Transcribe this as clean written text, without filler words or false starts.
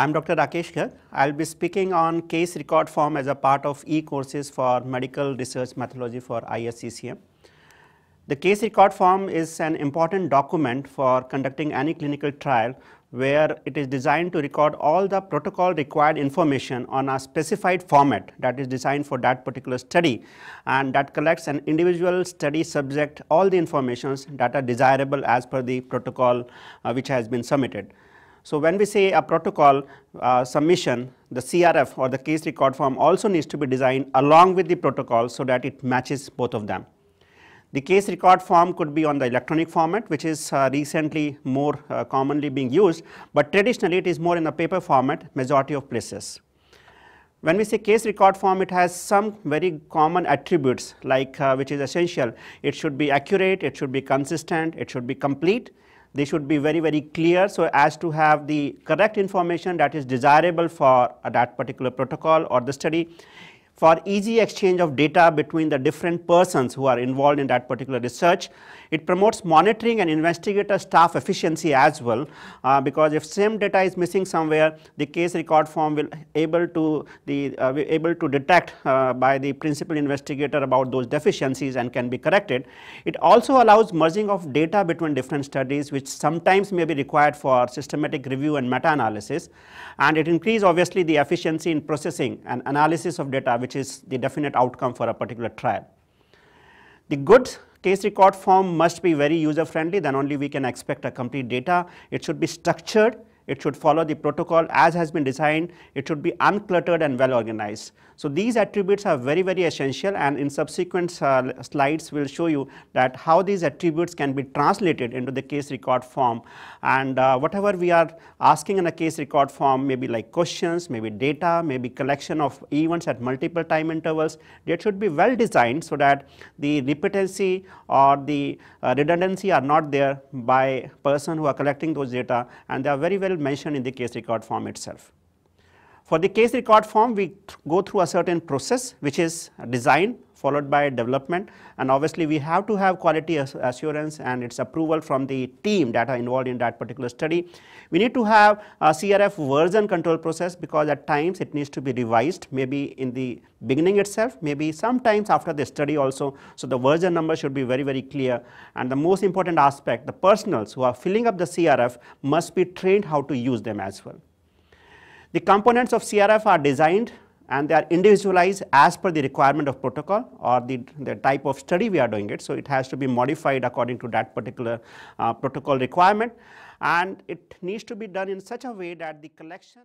I'm Dr. Rakesh Garg. I'll be speaking on case record form as a part of e-courses for medical research methodology for ISCCM. The case record form is an important document for conducting any clinical trial where it is designed to record all the protocol required information on a specified format that is designed for that particular study, and that collects an individual study subject all the informations that are desirable as per the protocol which has been submitted. So when we say a protocol submission, the CRF or the case record form also needs to be designed along with the protocol so that it matches both of them. The case record form could be on the electronic format, which is recently more commonly being used, but traditionally it is more in the paper format majority of places. When we say case record form, it has some very common attributes like which is essential. It should be accurate, it should be consistent, it should be complete. They should be very, very clear so as to have the correct information that is desirable for that particular protocol or the study, for easy exchange of data between the different persons who are involved in that particular research. It promotes monitoring and investigator staff efficiency as well, because if same data is missing somewhere, the case record form will be able to detect by the principal investigator about those deficiencies and can be corrected. It also allows merging of data between different studies, which sometimes may be required for systematic review and meta-analysis, and it increases obviously the efficiency in processing and analysis of data, which is the definite outcome for a particular trial. The good case record form must be very user friendly, then only we can expect a complete data. It should be structured, it should follow the protocol as has been designed, it should be uncluttered and well organized. So these attributes are very, very essential, and in subsequent slides we'll show you that how these attributes can be translated into the case record form, and whatever we are asking in a case record form, maybe like questions, maybe data, maybe collection of events at multiple time intervals, they should be well designed so that the repetency or the redundancy are not there by person who are collecting those data, and they are very well mentioned in the case record form itself. For the case record form, we go through a certain process, which is design followed by development, and obviously we have to have quality assurance and its approval from the team that are involved in that particular study. We need to have a CRF version control process because at times it needs to be revised, maybe in the beginning itself, maybe sometimes after the study also, so the version number should be very, very clear. And the most important aspect, the personnels who are filling up the CRF must be trained how to use them as well. The components of CRF are designed and they are individualized as per the requirement of protocol or the type of study we are doing it. So it has to be modified according to that particular protocol requirement, and it needs to be done in such a way that the collection